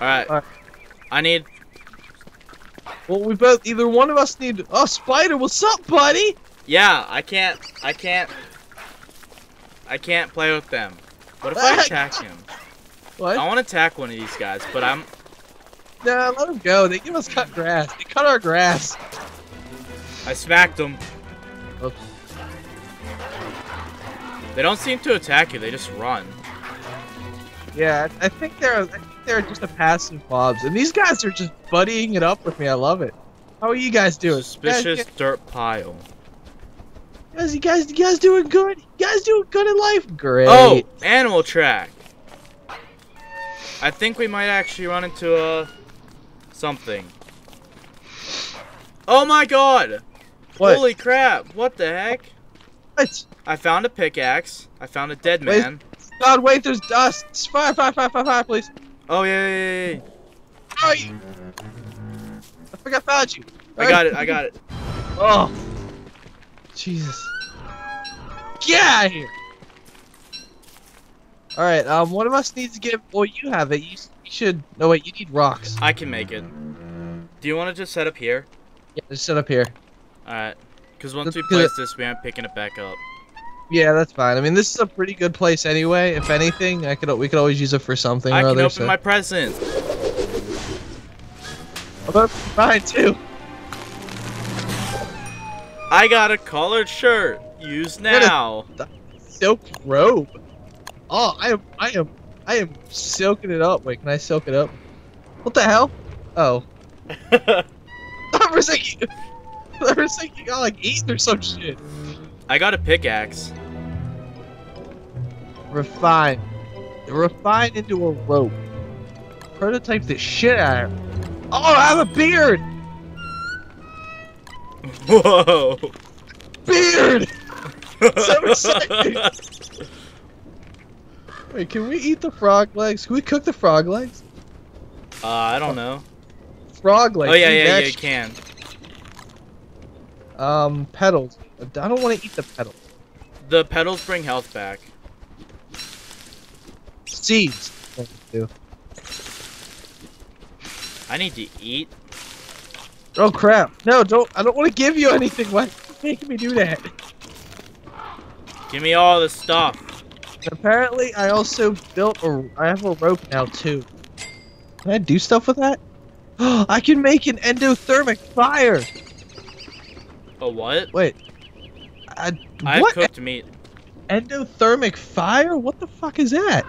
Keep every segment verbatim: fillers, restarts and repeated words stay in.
Alright. All right. I need... Well, we both... Either one of us need... Oh, Spider, what's up, buddy? Yeah, I can't... I can't... I can't play with them. What if I attack him? What? I want to attack one of these guys, but I'm... Nah, let them go. They give us cut grass. They cut our grass. I smacked them. Oops. They don't seem to attack you. They just run. Yeah, I think they're I think they're just a passive mobs, and these guys are just buddying it up with me. I love it. How are you guys doing? Suspicious guys, dirt pile. Guys, you guys, you guys doing good? You guys doing good in life? Great. Oh, animal track. I think we might actually run into a something. Oh my god! What? Holy crap! What the heck? What? I found a pickaxe. I found a dead man. Wait, God, wait! There's dust. Fire! Fire! Fire! Fire! Fire! Please! Oh yeah! yeah, yeah, yeah. How are you? I think I found you. All I got right. it! I got it! Oh, Jesus! Get out of here! All right. Um, one of us needs to get. Well, you have it. You, you should. No wait. You need rocks. I can make it. Do you want to just set up here? Yeah, just set up here. All right. Because once we place this, we aren't picking it back up. Yeah, that's fine. I mean, this is a pretty good place anyway. If anything, I could we could always use it for something or other. I can open my present. I'm opening mine too. I got a collared shirt. Use now. Silk robe. Oh, I am, I am, I am silking it up. Wait, can I silk it up? What the hell? Oh. I was thinking, I was thinking, I like eating or some shit. I got a pickaxe. Refine. Refine into a rope. Prototype the shit out of it. Oh, I have a beard! Whoa! Beard! So exciting! Wait, can we eat the frog legs? Can we cook the frog legs? Uh, I don't know. Frog legs. Oh, yeah, yeah, yeah, you can. Um, petals. I don't want to eat the petals. The petals bring health back. Seeds. I need to eat. Oh crap! No, don't. I don't want to give you anything. Why are you making me do that? Give me all the stuff. Apparently, I also built a. I have a rope now too. Can I do stuff with that? I can make an endothermic fire. A what? Wait. I, I what? cooked meat. Endothermic fire? What the fuck is that?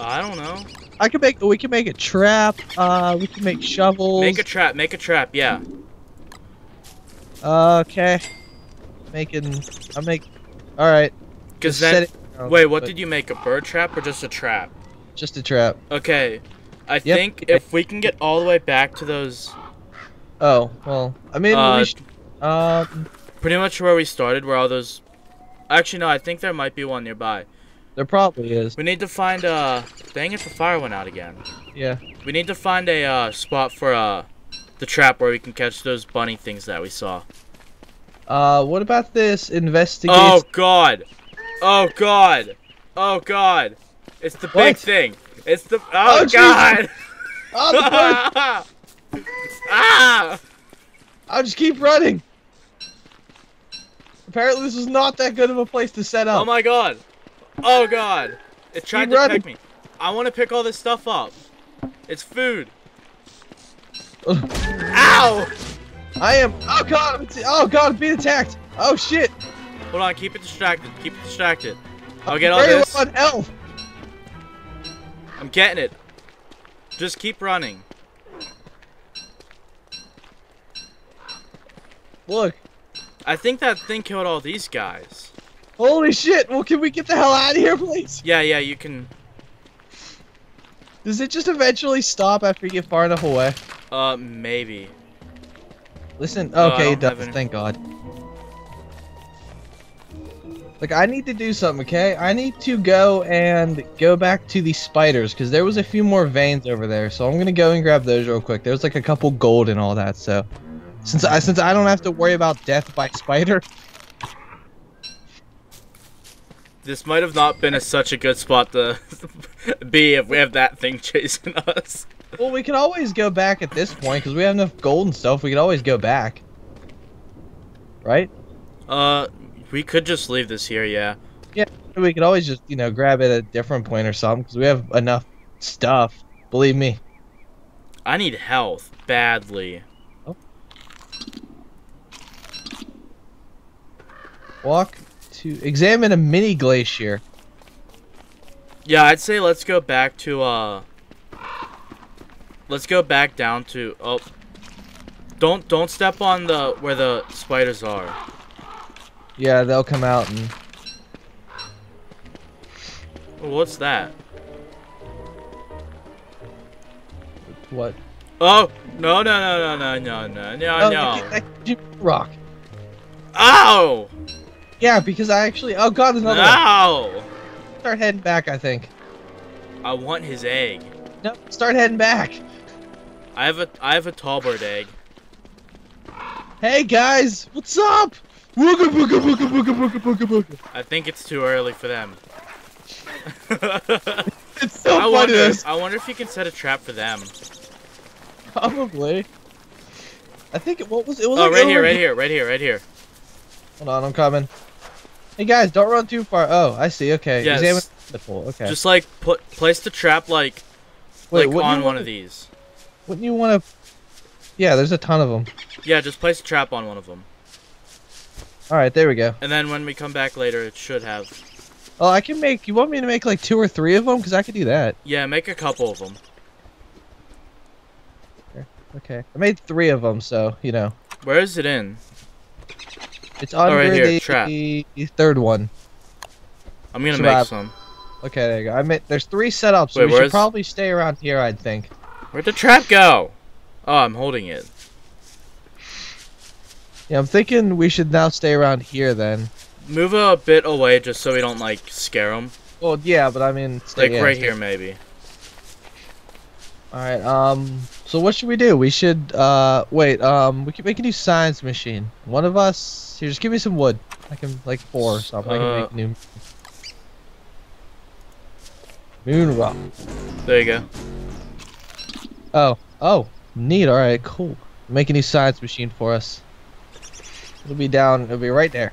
I don't know. I can make. We can make a trap. Uh, we can make shovels. Make a trap. Make a trap. Yeah. Uh, okay. Making. I make. All right. Cause then. Down, wait, what but... did you make? A bird trap or just a trap? Just a trap. Okay. I yep. think if we can get all the way back to those. Oh well. I mean. Uh, we should... Um, pretty much where we started, where all those. Actually, no. I think there might be one nearby. There probably is. We need to find a. Dang it! The fire went out again. Yeah. We need to find a uh, spot for uh, the trap where we can catch those bunny things that we saw. Uh, what about this investigation? Oh God! Oh God! Oh God! It's the what? big thing. It's the. Oh, oh God! Oh, the bird. Ah! I'll just keep running. Apparently this was not that good of a place to set up. Oh my god. Oh god. It tried to pick me. I want to pick all this stuff up. It's food. Ow! I am... Oh god. Oh god, I'm being attacked. Oh shit. Hold on, keep it distracted. Keep it distracted. I'll get all this. I'm very low on health. I'm getting it. Just keep running. Look. I think that thing killed all these guys. Holy shit! Well, can we get the hell out of here, please? Yeah, yeah, you can. Does it just eventually stop after you get far enough away? Uh, maybe. Listen, okay, uh, it does, any... thank god. Like, I need to do something, okay? I need to go and go back to the spiders, because there was a few more veins over there, so I'm gonna go and grab those real quick. There's like a couple gold and all that, so... Since I since I don't have to worry about death by spider. This might have not been a, such a good spot to be if we have that thing chasing us. Well, we can always go back at this point, because we have enough gold and stuff, we can always go back. Right? Uh, we could just leave this here, yeah. Yeah, we could always just, you know, grab it at a different point or something, because we have enough stuff. Believe me. I need health, badly. Oh. Walk to... examine a mini-glacier. Yeah, I'd say let's go back to, uh... let's go back down to... oh. Don't don't step on the where the spiders are. Yeah, they'll come out and... what's that? What? Oh no no no no no no no no no! You rock. Ow! Yeah, because I actually... oh god, another one. Ow! Start heading back, I think. I want his egg. No, start heading back. I have a I have a Talbert egg. Hey guys, what's up? Wooga booga booga booga booga booga booga. I think it's too early for them. It's so I funny. Wonder, this. I wonder if you can set a trap for them. Probably. I think it, what was it? Was oh, like right here, right here, right here, right here. Hold on, I'm coming. Hey guys, don't run too far. Oh, I see. Okay. Yes. Examine the pool. Okay. Just like put place the trap like Wait, like on one to, of these. Wouldn't you want to? Yeah, there's a ton of them. Yeah, just place a trap on one of them. All right, there we go. And then when we come back later, it should have... oh, I can make... you want me to make like two or three of them? Because I could do that. Yeah, make a couple of them. Okay. Okay. I made three of them, so, you know. Where is it in? It's under oh, right here, the trap. Third one. I'm going to make some. Okay, there you go. I made... there's three setups, so Wait, we should probably stay around here, I'd think. Where'd the trap go? Oh, I'm holding it. Yeah, I'm thinking we should now stay around here, then. Move a bit away just so we don't, like, scare them. Well, yeah, but I mean... stay like, in. right here, maybe. Alright, um... so what should we do? We should, uh... wait, um... we can, we can do science machine. One of us... here, just give me some wood. I can, like, four or something. Uh, I can make new... moon rock. There you go. Oh. Oh. Neat. Alright, cool. Make a new science machine for us. It'll be down. It'll be right there.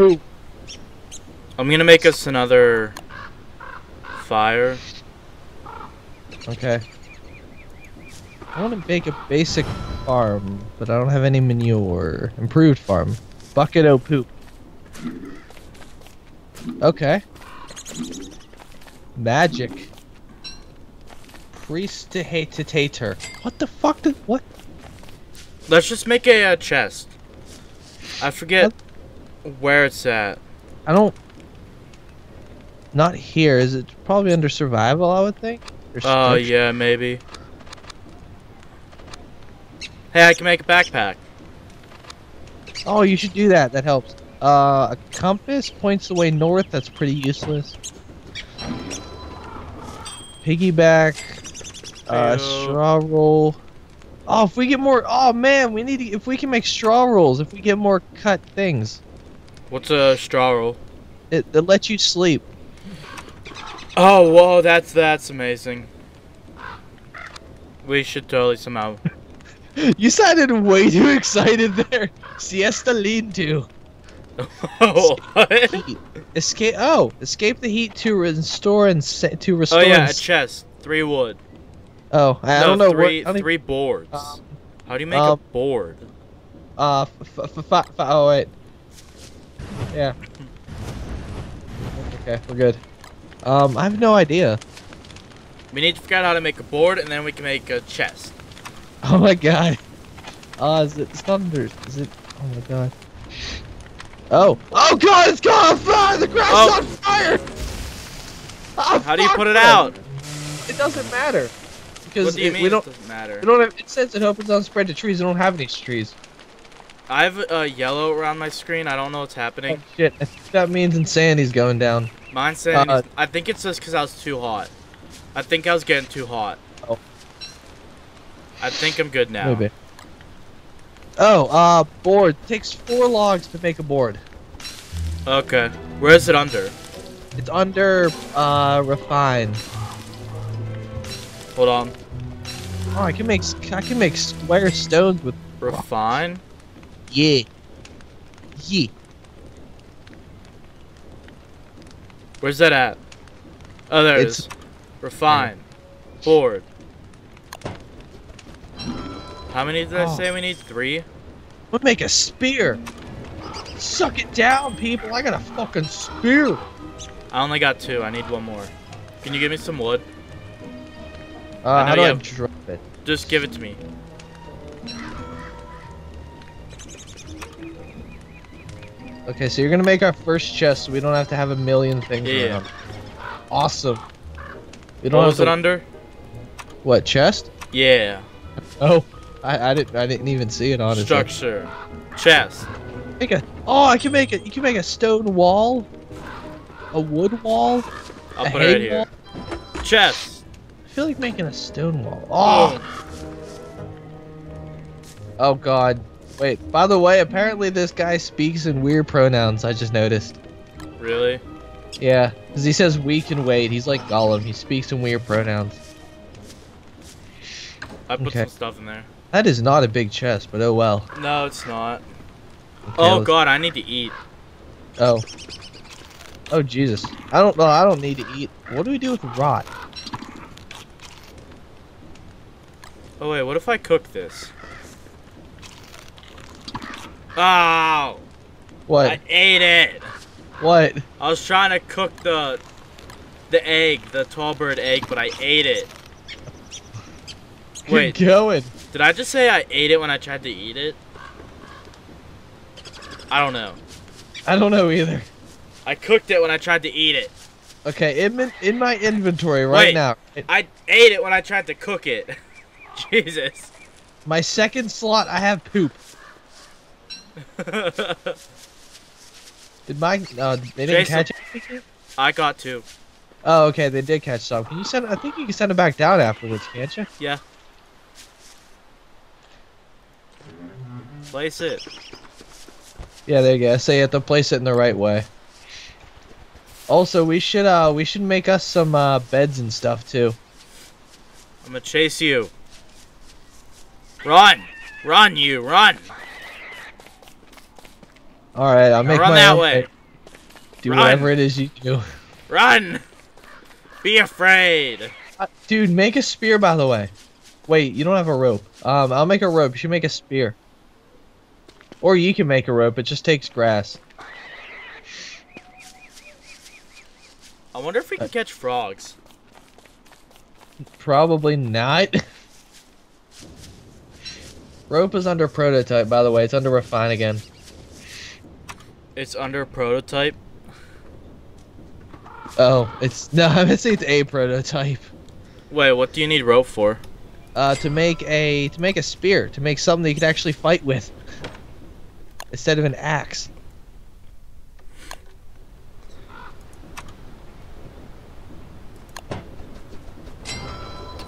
Ooh. I'm gonna make us another fire. Okay. I want to make a basic farm, but I don't have any manure. Improved farm. Bucket o' poop. Okay. Magic. Priest to hate to tater. What the fuck did... what? Let's just make a uh, chest. I forget where it's at. I don't... not here. Is it probably under survival, I would think? Oh, uh, yeah, maybe. Hey, I can make a backpack. Oh, you should do that. That helps. Uh, a compass points the way north. That's pretty useless. Piggyback. Uh, straw roll. Oh, if we get more... oh, man, we need to... if we can make straw rolls, if we get more cut things. What's a straw roll? It, it lets you sleep. Oh, whoa, that's that's amazing. We should totally somehow... you sounded way too excited there. Siesta lead to. Oh, what? Escape... oh, escape the heat to restore and... to restore... oh, yeah, a chest. Three wood. Oh, I, no, I don't know three, what... three boards. Um, How do you make um, a board? Uh, f f f f oh, wait. Yeah. Okay, we're good. Um, I have no idea. We need to figure out how to make a board, and then we can make a chest. Oh my god. Uh, is it thunders? Is it... oh my god. Oh. Oh god, it's gone on fire! The grass oh. on fire! Oh, how do you put it man. out? It doesn't matter. Because do we don't, it doesn't matter. We don't have, it says it opens on spread to trees. I don't have any trees. I have a uh, yellow around my screen. I don't know what's happening. Oh, shit, I think that means insanity's going down. Mine saying uh, I think it's just because I was too hot. I think I was getting too hot. Oh. I think I'm good now. Maybe. Oh, uh, board. It takes four logs to make a board. Okay. Where is it under? It's under uh refined. Hold on. Oh, I can make I can make square stones with refine. Yeah. Yeah. Where's that at? Oh, there it it's, is. Refine. Yeah. Board. How many did oh. I say we need? Three? We'll make a spear. Suck it down, people. I got a fucking spear. I only got two. I need one more. Can you give me some wood? Uh, how do I drop it? Just give it to me. Okay, so you're gonna make our first chest so we don't have to have a million things yeah, yeah. Awesome. We don't what was to... it under? What, chest? Yeah. Oh, I, I didn't I didn't even see it on it. Structure. Chest. Make a oh I can make it you can make a stone wall. A wood wall. I'll a put it right here. Wall. Chest. I feel like making a stone wall. Oh, oh god. Wait, by the way, apparently this guy speaks in weird pronouns, I just noticed. Really? Yeah, because he says we can wait. He's like Gollum. He speaks in weird pronouns. I put okay. some stuff in there. That is not a big chest, but oh well. No, it's not. Okay, oh let's... god, I need to eat. Oh. Oh, Jesus. I don't know. I don't need to eat. What do we do with rot? Oh, wait, what if I cook this? Oh! What? I ate it! What? I was trying to cook the the egg, the tall bird egg, but I ate it. Wait. Keep going. Did I just say I ate it when I tried to eat it? I don't know. I don't know either. I cooked it when I tried to eat it. Okay, in, in my inventory right Wait, now. It, I ate it when I tried to cook it. Jesus. My second slot, I have poop. Did my uh, they didn't Jason, catch it? I got two. Oh, okay, they did catch some. Can you send? I think you can send it back down afterwards, can't you? Yeah. Place it. Yeah, there you go. So you have to place it in the right way. Also, we should uh we should make us some uh beds and stuff too. I'm gonna chase you. Run, run, you run. All right, I'll make I'll run my that own way. way. Do run. whatever it is you do. Run! Be afraid. Uh, dude, make a spear, by the way. Wait, you don't have a rope. Um, I'll make a rope. You should make a spear. Or you can make a rope. It just takes grass. I wonder if we can uh, catch frogs. Probably not. Rope is under prototype, by the way. It's under refine again. It's under prototype. Oh, it's no. I'm gonna say it's a prototype. Wait, what do you need rope for? Uh, to make a to make a spear, to make something that you can actually fight with, instead of an axe.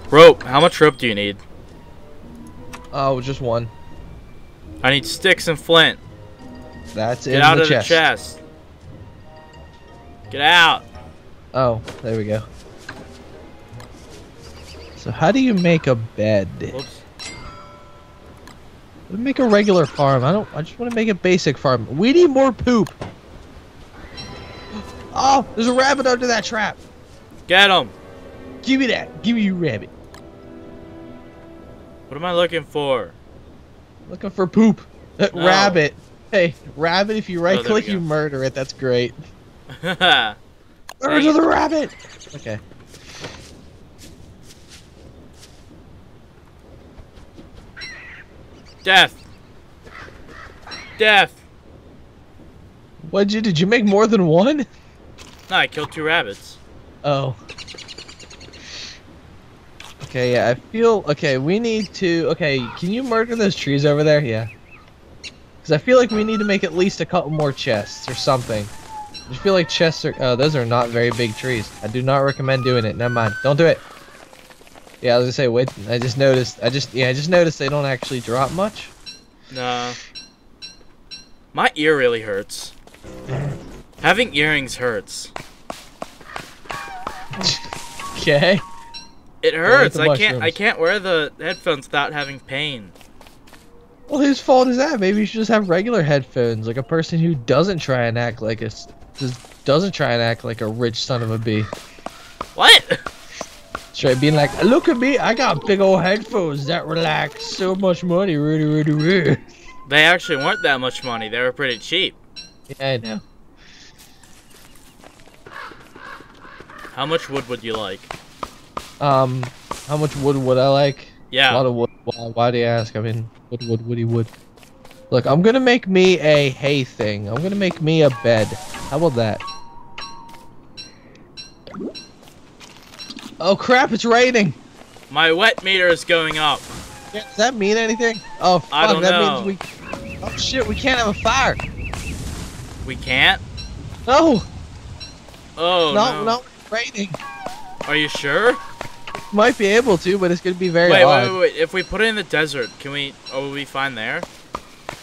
Rope. How much rope do you need? Oh, just one. I need sticks and flint. That's it. Get out of the chest. Get out. Oh, there we go. So how do you make a bed? Whoops. Let me make a regular farm. I don't. I just want to make a basic farm. We need more poop. Oh, there's a rabbit under that trap. Get him. Give me that. Give me your rabbit. What am I looking for? Looking for poop. That no. rabbit. Hey, rabbit, if you right-click, oh, you murder it. That's great. Murder the rabbit! Okay. Death. Death. What'd you... Did you make more than one? No, I killed two rabbits. Oh. Okay, yeah, I feel... Okay, we need to... Okay, can you murder those trees over there? Yeah. Because I feel like we need to make at least a couple more chests or something. I just feel like chests are... Oh, those are not very big trees. I do not recommend doing it. Never mind. Don't do it. Yeah, I was going to say, wait. I just noticed. I just... Yeah, I just noticed they don't actually drop much. Nah. My ear really hurts. Having earrings hurts. Okay. It hurts. I can't. I can't wear the headphones without having pain. Well, whose fault is that? Maybe you should just have regular headphones, like a person who doesn't try and act like a just doesn't try and act like a rich son of a bee. What? Straight being like, look at me, I got big old headphones that relax, so much money. They actually weren't that much money. They were pretty cheap. Yeah, I know. How much wood would you like? Um, how much wood would I like? Yeah. A lot of wood. Why, why do you ask? I mean, wood, wood, woody, wood. Look, I'm gonna make me a hay thing. I'm gonna make me a bed. How about that? Oh crap, it's raining! My wet meter is going up. Yeah, does that mean anything? Oh fuck, I don't that know. means we... Oh shit, we can't have a fire! We can't? No! Oh no. No, no, it's raining. Are you sure? Might be able to, but it's gonna be very wait, odd. Wait, wait, wait, if we put it in the desert, can we... Oh, will we find there?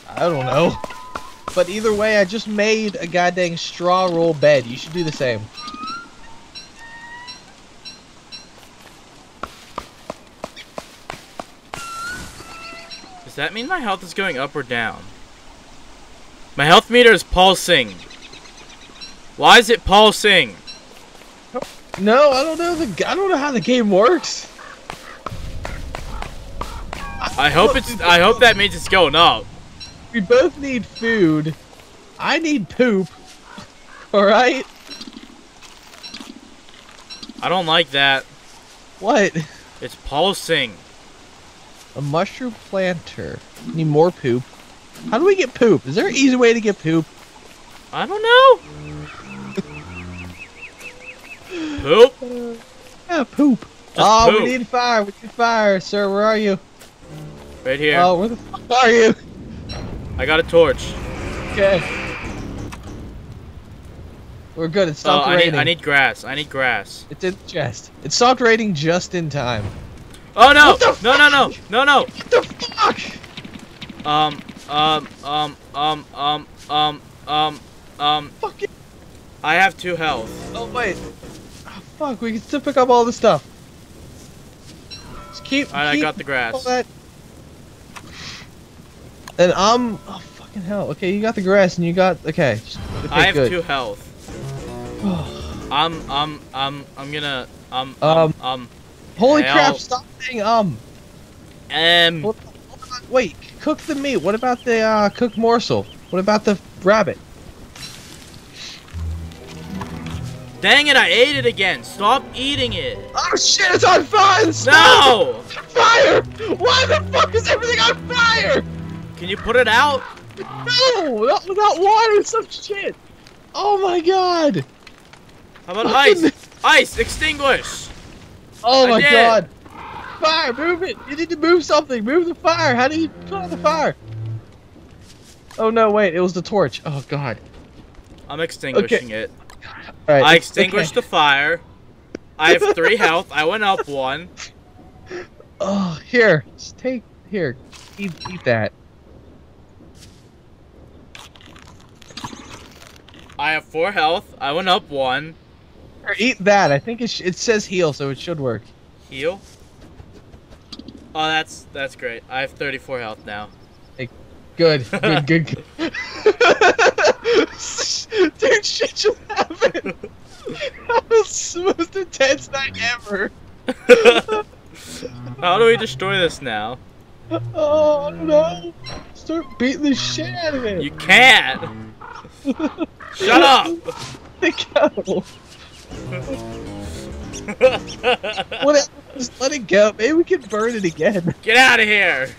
I don't know. But either way, I just made a goddamn straw roll bed. You should do the same. Does that mean my health is going up or down? My health meter is pulsing. Why is it pulsing? No, I don't know. The I don't know how the game works. I, I hope it's. I hope that means it's going up. We both need food. I need poop. All right. I don't like that. What? It's pulsing. A mushroom planter. Need more poop. How do we get poop? Is there an easy way to get poop? I don't know. Poop? Uh, yeah, poop. Just oh, poop. we need fire. We need fire, sir. Where are you? Right here. Oh, where the fuck are you? I got a torch. Okay. We're good. It stopped oh, I raining. Need, I need grass. I need grass. It did just. It stopped raining just in time. Oh no! What the fuck? No! No! No! No! No! What the fuck? Um. Um. Um. Um. Um. Um. Um. Um. Fuck it. I have two health. Oh wait. Fuck, we can still pick up all the stuff. Just keep. Alright, I got the grass. All that. And I'm. Oh, fucking hell. Okay, you got the grass and you got. Okay. Just, okay I have good. two health. I'm. I'm. I'm. I'm gonna. Um. Um. um holy I'll... crap, stop saying um. Um. What, what about, wait, cook the meat. What about the uh, cooked morsel? What about the rabbit? Dang it, I ate it again. Stop eating it. Oh shit, it's on fire! Stop. No! It's on fire! Why the fuck is everything on fire? Can you put it out? No! Not without water, some shit! Oh my god! How about fucking... ice? Ice, extinguish! Oh I my did. god! Fire, move it! You need to move something! Move the fire! How do you put out the fire? Oh no, wait, it was the torch. Oh god. I'm extinguishing okay. it. Right, I extinguished okay. the fire. I have three health. I went up one. Oh, here. Just take... Here. Eat, eat that. I have four health. I went up one. Here, eat that. I think it, sh it says heal, so it should work. Heal? Oh, that's that's great. I have thirty-four health now. Hey, good. Good, good, good. Dude, shit just happened. That was the most intense night ever. How do we destroy this now? Oh, I don't know. Start beating the shit out of it. You can't. Shut up. Let it go. Whatever, just let it go. Maybe we can burn it again. Get out of here.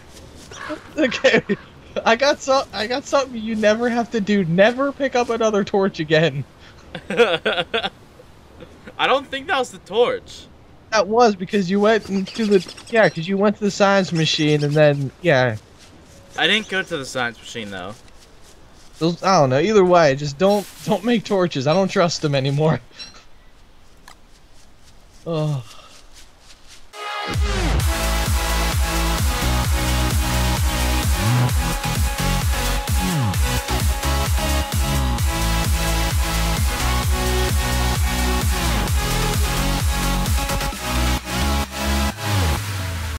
Okay. I got so I got something you never have to do. Never pick up another torch again. I don't think that was the torch. That was because you went to the yeah, because you went to the science machine and then yeah. I didn't go to the science machine though. Those, I don't know. Either way, just don't don't make torches. I don't trust them anymore. Oh.